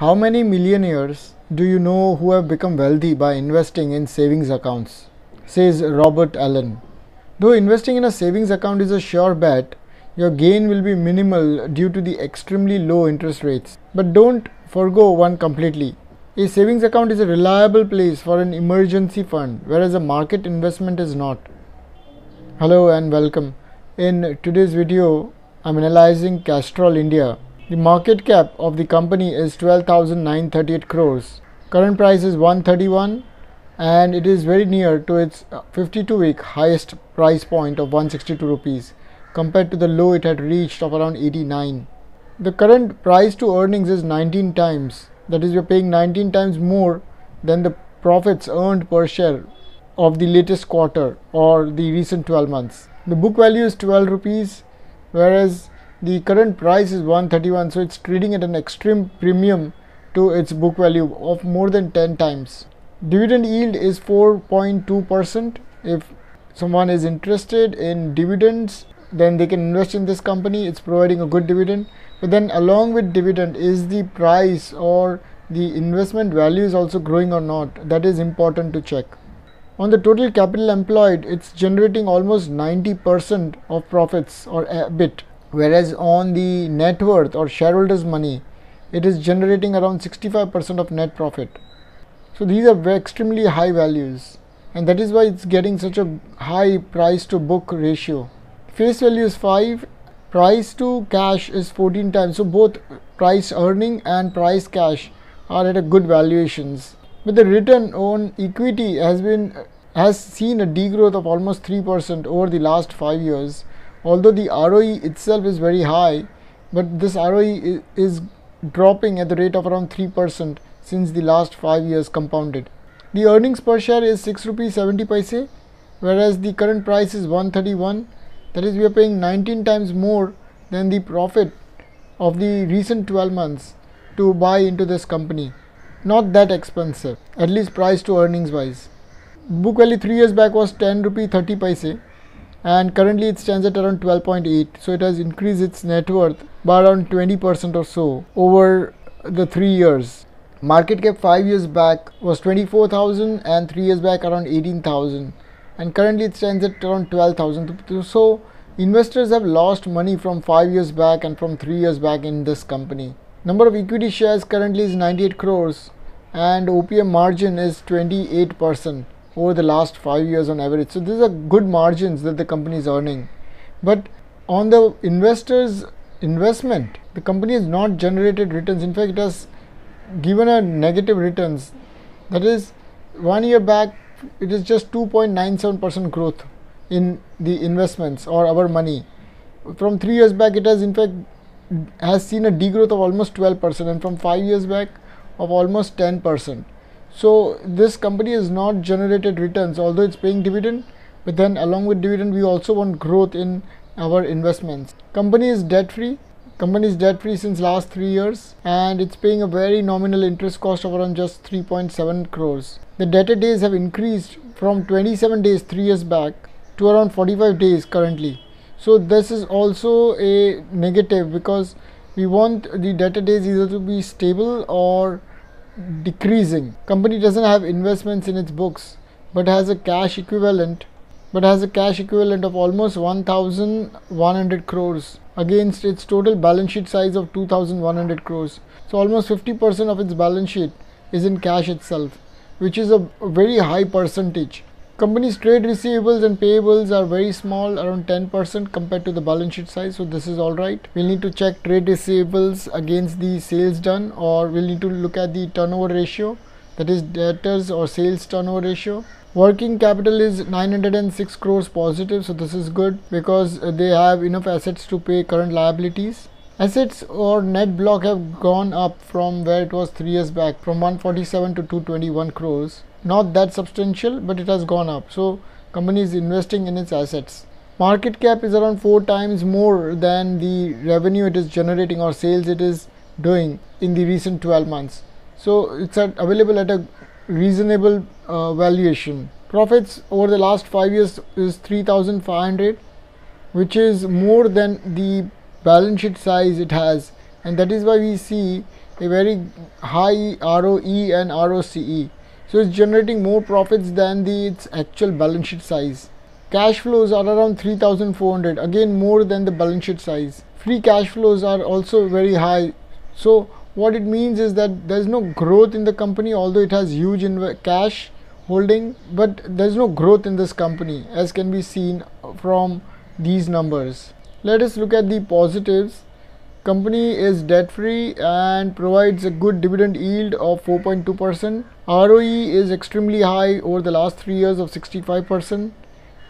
How many millionaires do you know who have become wealthy by investing in savings accounts? Says Robert Allen. Though investing in a savings account is a sure bet, your gain will be minimal due to the extremely low interest rates. But don't forgo one completely. A savings account is a reliable place for an emergency fund, whereas a market investment is not. Hello and welcome. In today's video, I'm analyzing Castrol India. The market cap of the company is 12,938 crores. Current price is 131 and it is very near to its 52-week highest price point of 162 rupees compared to the low it had reached of around 89. The current price to earnings is 19 times. That is, we are paying 19 times more than the profits earned per share of the latest quarter or the recent 12 months. The book value is 12 rupees, whereas the current price is 131, so it's trading at an extreme premium to its book value of more than 10 times. Dividend yield is 4.2%. If someone is interested in dividends, then they can invest in this company. It's providing a good dividend. But then along with dividend is the price or the investment value is also growing or not. That is important to check. On the total capital employed, it's generating almost 90% of profits or EBIT. Whereas on the net worth or shareholders' money, it is generating around 65% of net profit. So these are extremely high values, and that is why it's getting such a high price to book ratio. Face value is 5, price to cash is 14 times. So both price earning and price cash are at a good valuations. But the return on equity has seen a degrowth of almost 3% over the last 5 years. Although the ROE itself is very high, but this ROE is dropping at the rate of around 3% since the last 5 years compounded. The earnings per share is 6 rupees 70 paise, whereas the current price is 131. That is, we are paying 19 times more than the profit of the recent 12 months to buy into this company. Not that expensive, at least price to earnings wise. Book value 3 years back was 10 rupee 30 paise. And currently it stands at around 12.8, so it has increased its net worth by around 20% or so over the 3 years. Market cap 5 years back was 24,000 and 3 years back around 18,000, and currently it stands at around 12,000. So investors have lost money from 5 years back and from 3 years back in this company. Number of equity shares currently is 98 crores and OPM margin is 28%. Over the last 5 years on average. So these are good margins that the company is earning. But on the investors' investment, the company has not generated returns. In fact, it has given a negative returns. That is, 1 year back, it is just 2.97% growth in the investments or our money. From 3 years back, it has in fact has seen a degrowth of almost 12%, and from 5 years back of almost 10%. So this company has not generated returns, although it's paying dividend, but then along with dividend we also want growth in our investments. Company is debt free. Company is debt free since last 3 years, and it's paying a very nominal interest cost of around just 3.7 crores. The debtor days have increased from 27 days 3 years back to around 45 days currently. So this is also a negative because we want the debtor days either to be stable or decreasing. Company doesn't have investments in its books, but has a cash equivalent of almost 1,100 crores against its total balance sheet size of 2,100 crores. So almost 50% of its balance sheet is in cash itself, which is a very high percentage. Company's trade receivables and payables are very small, around 10% compared to the balance sheet size, so this is alright. We'll need to check trade receivables against the sales done, or we'll need to look at the turnover ratio, that is debtors or sales turnover ratio. Working capital is 906 crores positive, so this is good because they have enough assets to pay current liabilities. Assets or net block have gone up from where it was 3 years back, from 147 to 221 crores. Not that substantial, but it has gone up. So company is investing in its assets. Market cap is around 4 times more than the revenue it is generating or sales it is doing in the recent 12 months. So it's available at a reasonable valuation. Profits over the last 5 years is 3,500, which is more than the balance sheet size it has, and that is why we see a very high ROE and ROCE. So it's generating more profits than its actual balance sheet size. Cash flows are around 3,400, again more than the balance sheet size. Free cash flows are also very high. So what it means is that there's no growth in the company, although it has huge cash holding, but there's no growth in this company as can be seen from these numbers. Let us look at the positives. Company is debt free and provides a good dividend yield of 4.2%. ROE is extremely high over the last 3 years of 65%.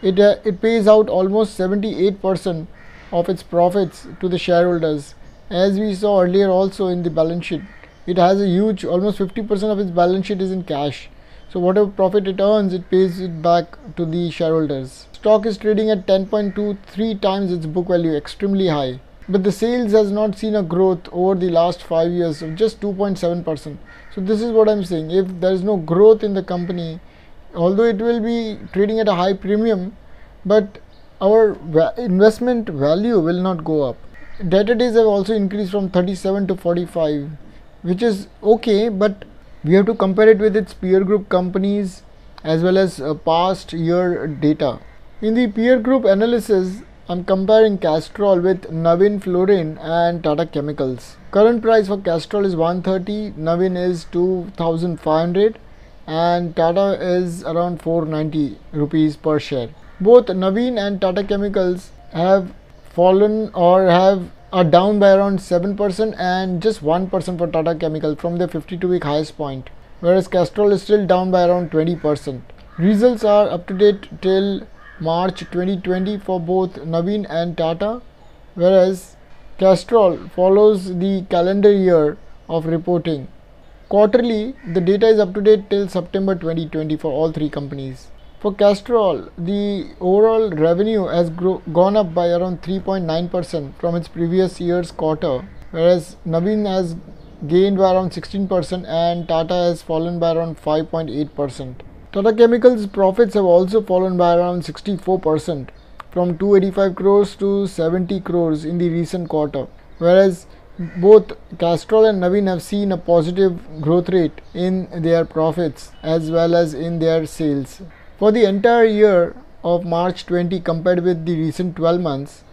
It pays out almost 78% of its profits to the shareholders. As we saw earlier also in the balance sheet, it has a huge, almost 50% of its balance sheet is in cash. So whatever profit it earns, it pays it back to the shareholders. Stock is trading at 10.23 times its book value, extremely high. But the sales has not seen a growth over the last 5 years of just 2.7%. So this is what I'm saying, if there is no growth in the company, although it will be trading at a high premium, but our investment value will not go up. Debtor days have also increased from 37 to 45, which is okay, but we have to compare it with its peer group companies as well as past year data. In the peer group analysis, I'm comparing Castrol with Navin Fluorine and Tata Chemicals. Current price for Castrol is 130, Navin is 2,500 and Tata is around 490 rupees per share. Both Navin and Tata Chemicals have fallen or are down by around 7% and just 1% for Tata Chemicals from their 52-week highest point, whereas Castrol is still down by around 20%. Results are up to date till March 2020 for both Navin and Tata, whereas Castrol follows the calendar year of reporting. Quarterly, the data is up to date till September 2020 for all three companies. For Castrol, the overall revenue has gone up by around 3.9% from its previous year's quarter, whereas Navin has gained by around 16% and Tata has fallen by around 5.8%. Tata Chemicals' profits have also fallen by around 64% from 285 crores to 70 crores in the recent quarter, whereas both Castrol and Navin have seen a positive growth rate in their profits as well as in their sales. For the entire year of March 20 compared with the recent 12 months,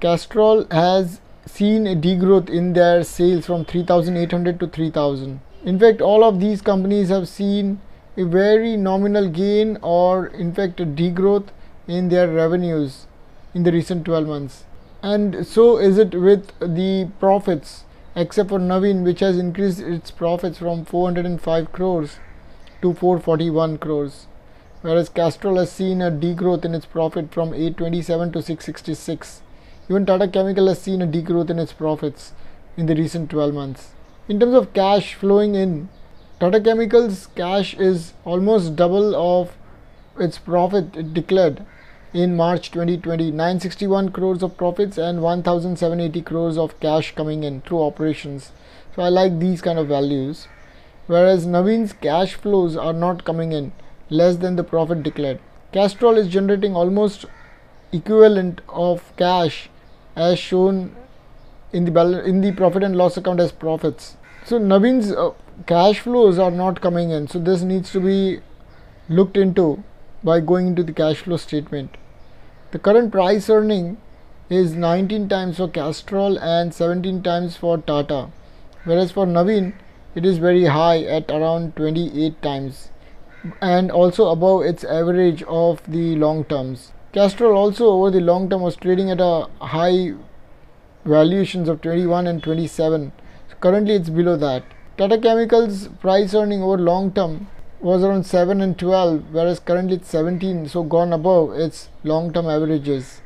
Castrol has seen a degrowth in their sales from 3,800 to 3,000. In fact, all of these companies have seen a very nominal gain or in fact a degrowth in their revenues in the recent 12 months. And so is it with the profits, except for Navin, which has increased its profits from 405 crores to 441 crores. Whereas Castrol has seen a degrowth in its profit from 827 to 666. Even Tata Chemical has seen a degrowth in its profits in the recent 12 months. In terms of cash flowing in, Tata Chemicals' cash is almost double of its profit it declared in March 2020, 961 crores of profits and 1,780 crores of cash coming in through operations. So I like these kind of values. Whereas Navin's cash flows are not coming in, less than the profit declared. Castrol is generating almost equivalent of cash as shown in the profit and loss account as profits. So Navin's cash flows are not coming in, so this needs to be looked into by going into the cash flow statement. The current price earning is 19 times for Castrol and 17 times for Tata, whereas for Navin it is very high at around 28 times. And also above its average of the long terms. Castrol also over the long term was trading at a high valuations of 21 and 27. So currently it's below that. Tata Chemicals price earning over long term was around 7 and 12, whereas currently it's 17, so gone above its long term averages.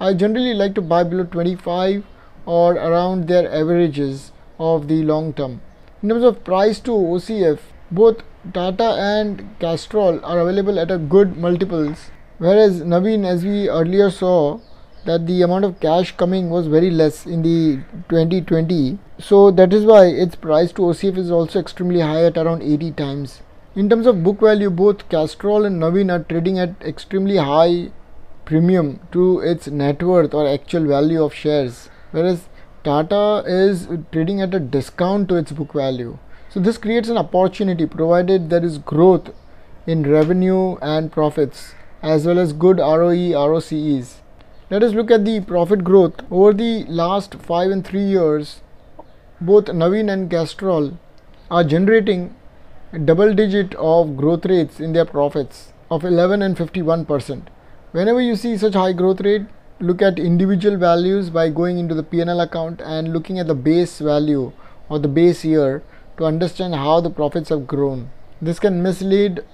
I generally like to buy below 25 or around their averages of the long term. In terms of price to OCF, both Tata and Castrol are available at a good multiples, whereas Navin, as we earlier saw, that the amount of cash coming was very less in the 2020, so that is why its price to OCF is also extremely high at around 80 times. In terms of book value, both Castrol and Navin are trading at extremely high premium to its net worth or actual value of shares, whereas Tata is trading at a discount to its book value. So this creates an opportunity, provided there is growth in revenue and profits, as well as good ROE, ROCEs. Let us look at the profit growth. Over the last 5 and 3 years, both Navin and Castrol are generating double digit of growth rates in their profits of 11 and 51%. Whenever you see such high growth rate, look at individual values by going into the P&L account and looking at the base value or the base year to understand how the profits have grown. This can mislead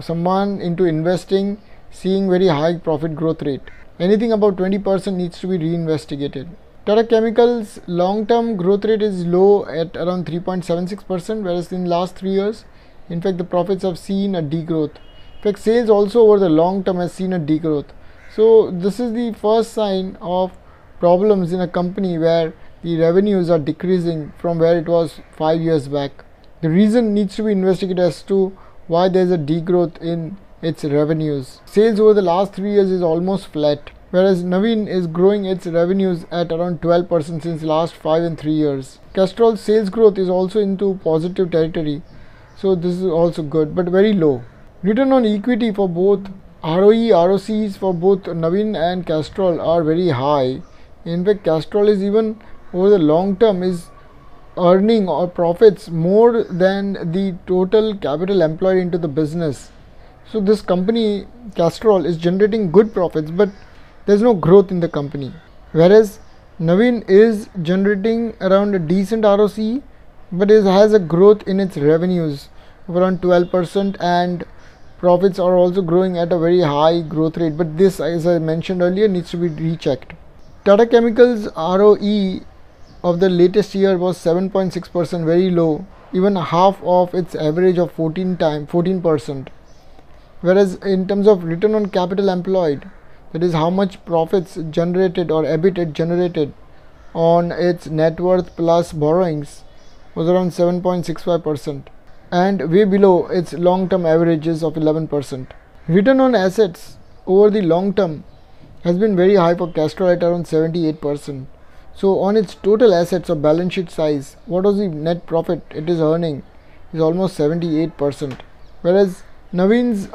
someone into investing, seeing very high profit growth rate. Anything above 20% needs to be reinvestigated. Tata Chemicals' long-term growth rate is low at around 3.76%, whereas in last 3 years, in fact, the profits have seen a degrowth. In fact, sales also over the long term has seen a degrowth. So this is the first sign of problems in a company where the revenues are decreasing from where it was 5 years back. The reason needs to be investigated as to why there is a degrowth in its revenues. Sales over the last 3 years is almost flat, whereas Navin is growing its revenues at around 12% since last 5 and 3 years. Castrol's sales growth is also into positive territory, so this is also good, but very low. Return on equity for both ROE, ROCs for both Navin and Castrol are very high. In fact, Castrol is even over the long term is earning or profits more than the total capital employed into the business. So this company, Castrol, is generating good profits, but there's no growth in the company. Whereas Navin is generating around a decent ROC, but it has a growth in its revenues of around 12%, and profits are also growing at a very high growth rate. But this, as I mentioned earlier, needs to be rechecked. Tata Chemicals' ROE of the latest year was 7.6%, very low, even half of its average of 14%. Whereas in terms of return on capital employed, that is how much profits generated or EBIT it generated on its net worth plus borrowings, was around 7.65% and way below its long term averages of 11%. Return on assets over the long term has been very high for Castrol at around 78%. So on its total assets or balance sheet size, what was the net profit it is earning is almost 78%. Whereas Navin's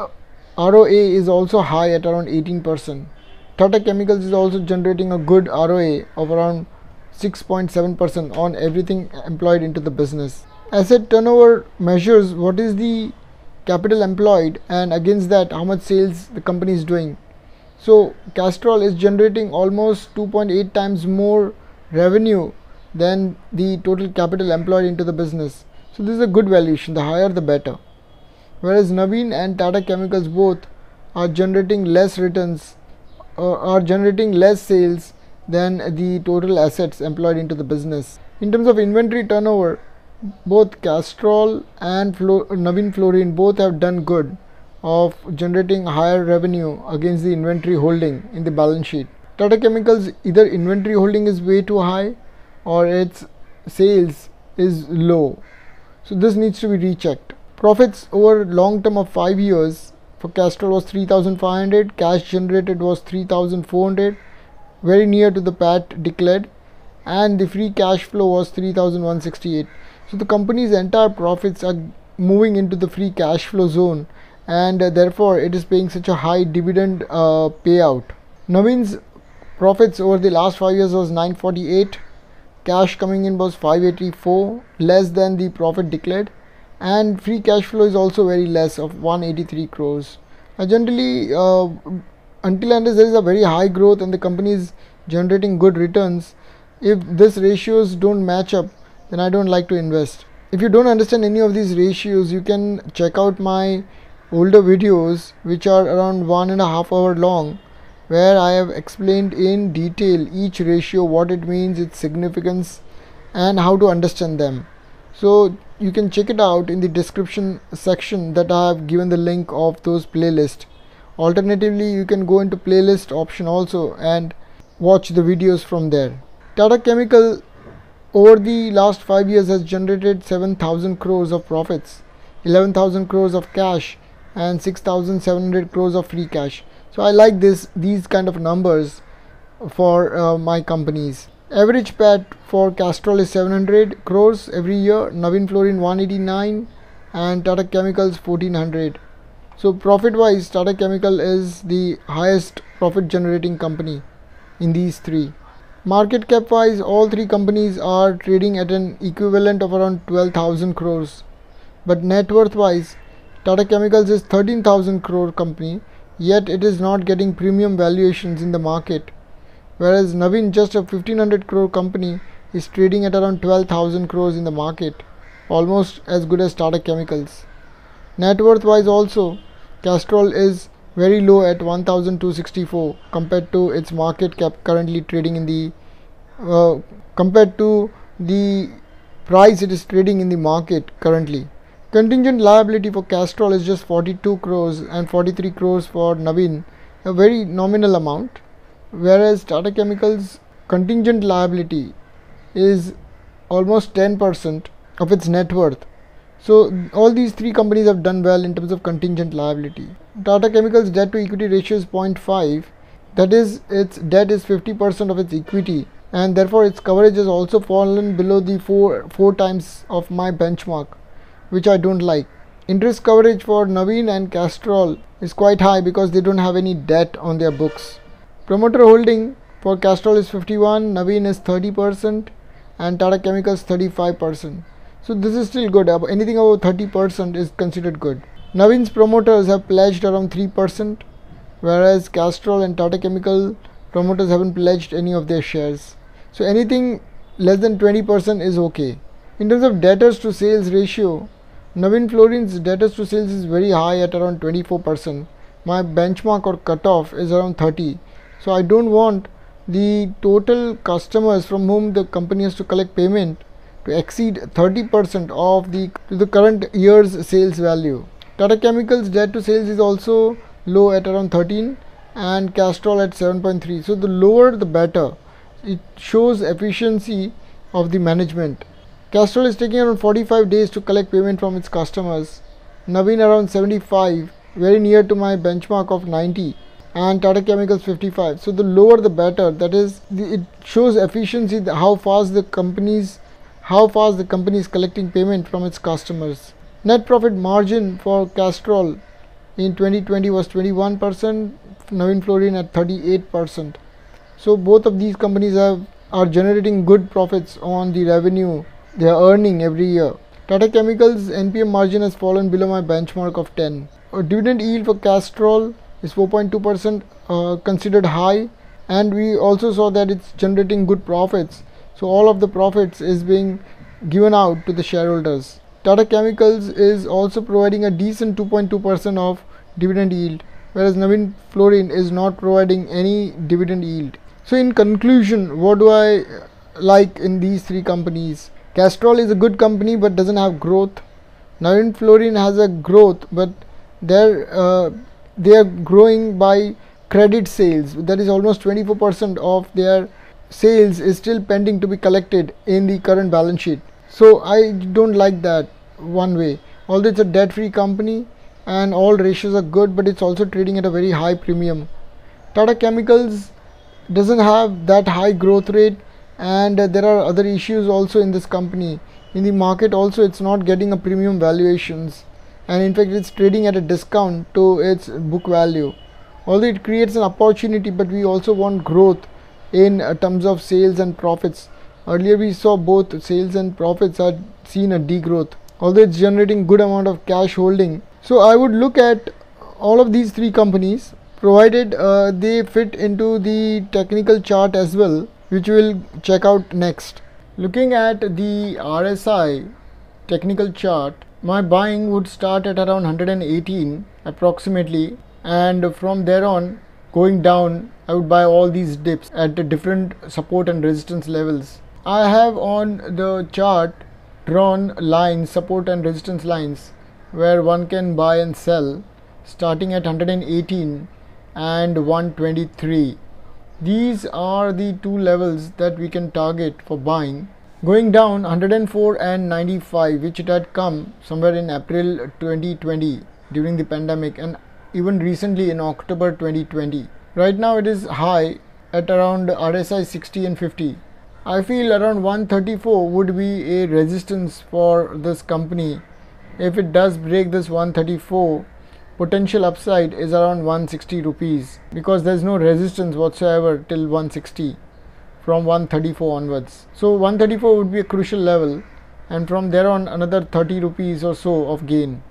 ROA is also high at around 18%. Tata Chemicals is also generating a good ROA of around 6.7% on everything employed into the business. Asset turnover measures what is the capital employed and against that how much sales the company is doing. So Castrol is generating almost 2.8 times more revenue than the total capital employed into the business. So this is a good valuation, the higher the better. Whereas Navin and Tata Chemicals both are generating less returns or are generating less sales than the total assets employed into the business. In terms of inventory turnover, both Castrol and Navin Fluorine both have done good of generating higher revenue against the inventory holding in the balance sheet. Tata Chemicals, either inventory holding is way too high or its sales is low. So this needs to be rechecked. Profits over long term of 5 years for Castrol was 3,500, cash generated was 3,400, very near to the PAT declared, and the free cash flow was 3,168. So the company's entire profits are moving into the free cash flow zone, and therefore it is paying such a high dividend payout. Navin's profits over the last 5 years was 948, cash coming in was 584, less than the profit declared, and free cash flow is also very less of 183 crores. Generally, until and unless there is a very high growth and the company is generating good returns, if these ratios don't match up, then I don't like to invest. If you don't understand any of these ratios, you can check out my older videos which are around 1.5 hours long, where I have explained in detail each ratio, what it means, its significance, and how to understand them. So you can check it out in the description section that I have given the link of those playlists. Alternatively, you can go into playlist option also and watch the videos from there. Tata Chemical over the last 5 years has generated 7,000 crores of profits, 11,000 crores of cash, and 6,700 crores of free cash. So I like these kind of numbers for my companies. Average PAT for Castrol is 700 crores every year, Navin Fluorine 189 and Tata Chemicals 1400. So profit wise, Tata Chemical is the highest profit generating company in these three. Market cap wise, all three companies are trading at an equivalent of around 12,000 crores. But net worth wise, Tata Chemicals is 13,000 crore company, yet it is not getting premium valuations in the market. Whereas Navin, just a 1500 crore company, is trading at around 12,000 crores in the market, almost as good as Tata Chemicals. Net worth wise also, Castrol is very low at 1264 compared to its market cap currently trading in the compared to the price it is trading in the market currently. Contingent liability for Castrol is just 42 crores and 43 crores for Navin, a very nominal amount, whereas Tata Chemicals contingent liability is almost 10% of its net worth. So all these three companies have done well in terms of contingent liability. Tata Chemicals debt to equity ratio is 0.5, that is, its debt is 50% of its equity, and therefore its coverage has also fallen below the four times of my benchmark, which I don't like. Interest coverage for Navin and Castrol is quite high because they don't have any debt on their books. Promoter holding for Castrol is 51%, Navin is 30% and Tata Chemicals 35%. So this is still good. Anything over 30% is considered good. Navin's promoters have pledged around 3%, whereas Castrol and Tata Chemical promoters haven't pledged any of their shares. So anything less than 20% is okay. In terms of debtors to sales ratio, Navin Fluorine's debtors to sales is very high at around 24%. My benchmark or cutoff is around 30%. So I don't want the total customers from whom the company has to collect payment to exceed 30% of the current year's sales value. Tata Chemicals debt to sales is also low at around 13% and Castrol at 7.3%. So the lower the better. It shows efficiency of the management. Castrol is taking around 45 days to collect payment from its customers. Navin around 75, very near to my benchmark of 90, and Tata Chemicals 55. So the lower the better. That is, it shows efficiency, how fast the company is collecting payment from its customers. Net profit margin for Castrol in 2020 was 21%, Navin Fluorine at 38%. So both of these companies are generating good profits on the revenue they are earning every year. Tata Chemicals NPM margin has fallen below my benchmark of 10%. Dividend yield for Castrol is 4.2%, considered high, and we also saw that it's generating good profits. So all of the profits is being given out to the shareholders. Tata Chemicals is also providing a decent 2.2% of dividend yield, whereas Navin Fluorine is not providing any dividend yield. So in conclusion, what do I like in these three companies? Castrol is a good company but doesn't have growth. Navin Fluorine has a growth, but they are growing by credit sales. That is almost 24% of their sales is still pending to be collected in the current balance sheet. So I don't like that one way. Although it's a debt-free company and all ratios are good, but it's also trading at a very high premium. Tata Chemicals doesn't have that high growth rate, and there are other issues also in this company. In the market also, it's not getting a premium valuations, and in fact it's trading at a discount to its book value. Although it creates an opportunity, but we also want growth in terms of sales and profits. Earlier we saw both sales and profits had seen a degrowth, although it's generating good amount of cash holding. So I would look at all of these three companies, provided they fit into the technical chart as well, which we'll check out next. Looking at the RSI technical chart, my buying would start at around 118 approximately, and from there on going down, I would buy all these dips at the different support and resistance levels. I have on the chart drawn lines, support and resistance lines, where one can buy and sell, starting at 118 and 123. These are the two levels that we can target for buying. Going down, 104 and 95, which it had come somewhere in April 2020 during the pandemic, and even recently in October 2020. Right now it is high at around RSI 60 and 50. I feel around 134 would be a resistance for this company. If it does break this 134, potential upside is around 160 rupees, because there is no resistance whatsoever till 160 from 134 onwards. So 134 would be a crucial level, and from there on another 30 rupees or so of gain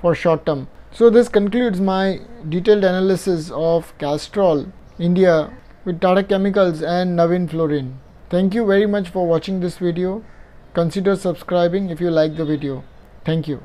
for short term. So this concludes my detailed analysis of Castrol India with Tata Chemicals and Navin Fluorine. Thank you very much for watching this video. Consider subscribing if you like the video. Thank you.